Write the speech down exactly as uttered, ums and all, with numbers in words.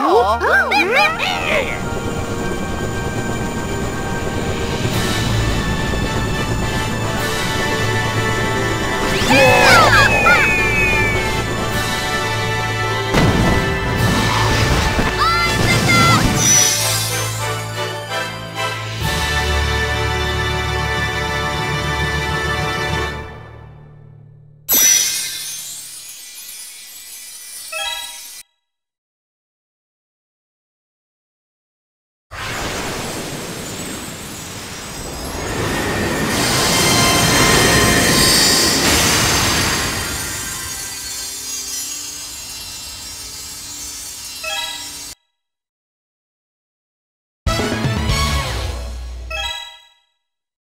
Wow!